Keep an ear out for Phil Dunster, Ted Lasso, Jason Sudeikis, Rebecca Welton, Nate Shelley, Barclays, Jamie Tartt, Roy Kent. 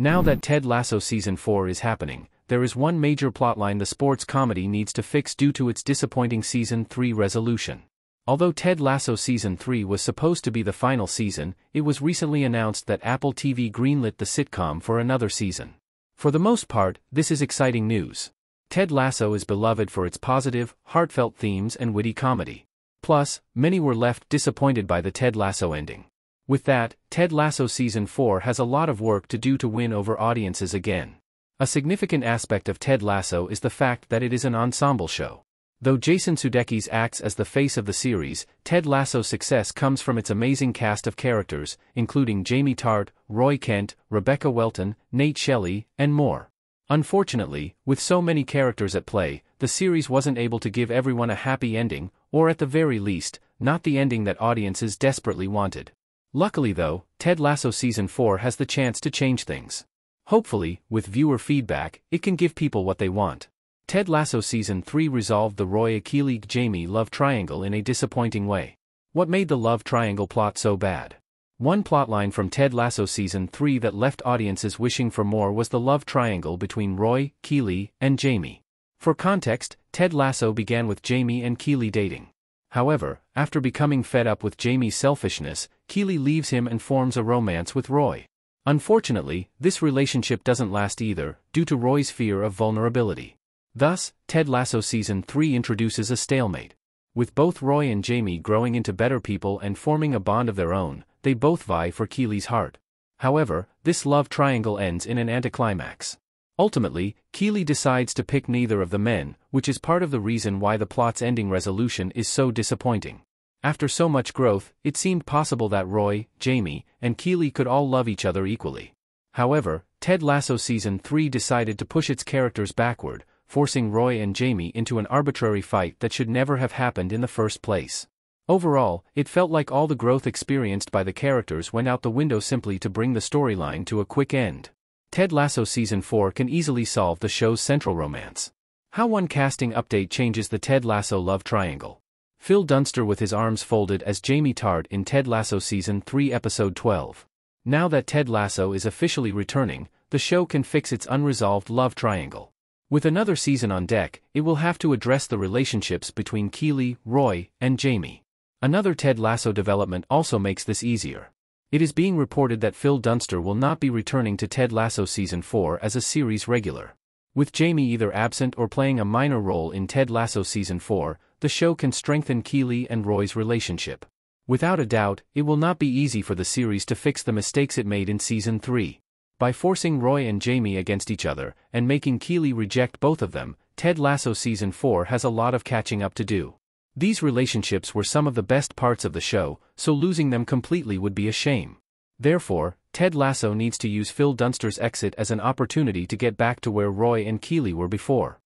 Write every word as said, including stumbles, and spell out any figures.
Now that Ted Lasso Season four is happening, there is one major plotline the sports comedy needs to fix due to its disappointing Season three resolution. Although Ted Lasso Season three was supposed to be the final season, it was recently announced that Apple T V greenlit the sitcom for another season. For the most part, this is exciting news. Ted Lasso is beloved for its positive, heartfelt themes and witty comedy. Plus, many were left disappointed by the Ted Lasso ending. With that, Ted Lasso Season four has a lot of work to do to win over audiences again. A significant aspect of Ted Lasso is the fact that it is an ensemble show. Though Jason Sudeikis acts as the face of the series, Ted Lasso's success comes from its amazing cast of characters, including Jamie Tartt, Roy Kent, Rebecca Welton, Nate Shelley, and more. Unfortunately, with so many characters at play, the series wasn't able to give everyone a happy ending, or at the very least, not the ending that audiences desperately wanted. Luckily though, Ted Lasso Season four has the chance to change things. Hopefully, with viewer feedback, it can give people what they want. Ted Lasso Season three resolved the Roy Kent Jamie love triangle in a disappointing way. What made the love triangle plot so bad? One plotline from Ted Lasso Season three that left audiences wishing for more was the love triangle between Roy, Kent, and Jamie. For context, Ted Lasso began with Jamie and Kent dating. However, after becoming fed up with Jamie's selfishness, Kent leaves him and forms a romance with Roy. Unfortunately, this relationship doesn't last either, due to Roy's fear of vulnerability. Thus, Ted Lasso Season three introduces a stalemate. With both Roy and Jamie growing into better people and forming a bond of their own, they both vie for Kent's heart. However, this love triangle ends in an anticlimax. Ultimately, Kent decides to pick neither of the men, which is part of the reason why the plot's ending resolution is so disappointing. After so much growth, it seemed possible that Roy, Jamie, and Kent could all love each other equally. However, Ted Lasso Season three decided to push its characters backward, forcing Roy and Jamie into an arbitrary fight that should never have happened in the first place. Overall, it felt like all the growth experienced by the characters went out the window simply to bring the storyline to a quick end. Ted Lasso Season four can easily solve the show's central romance. How one casting update changes the Ted Lasso love triangle. Phil Dunster with his arms folded as Jamie Tartt in Ted Lasso Season three Episode twelve. Now that Ted Lasso is officially returning, the show can fix its unresolved love triangle. With another season on deck, it will have to address the relationships between Kent, Roy, and Jamie. Another Ted Lasso development also makes this easier. It is being reported that Phil Dunster will not be returning to Ted Lasso Season four as a series regular. With Jamie either absent or playing a minor role in Ted Lasso Season four, the show can strengthen Kent and Roy's relationship. Without a doubt, it will not be easy for the series to fix the mistakes it made in Season three. By forcing Roy and Jamie against each other, and making Kent reject both of them, Ted Lasso Season four has a lot of catching up to do. These relationships were some of the best parts of the show, so losing them completely would be a shame. Therefore, Ted Lasso needs to use Phil Dunster's exit as an opportunity to get back to where Roy and Kent were before.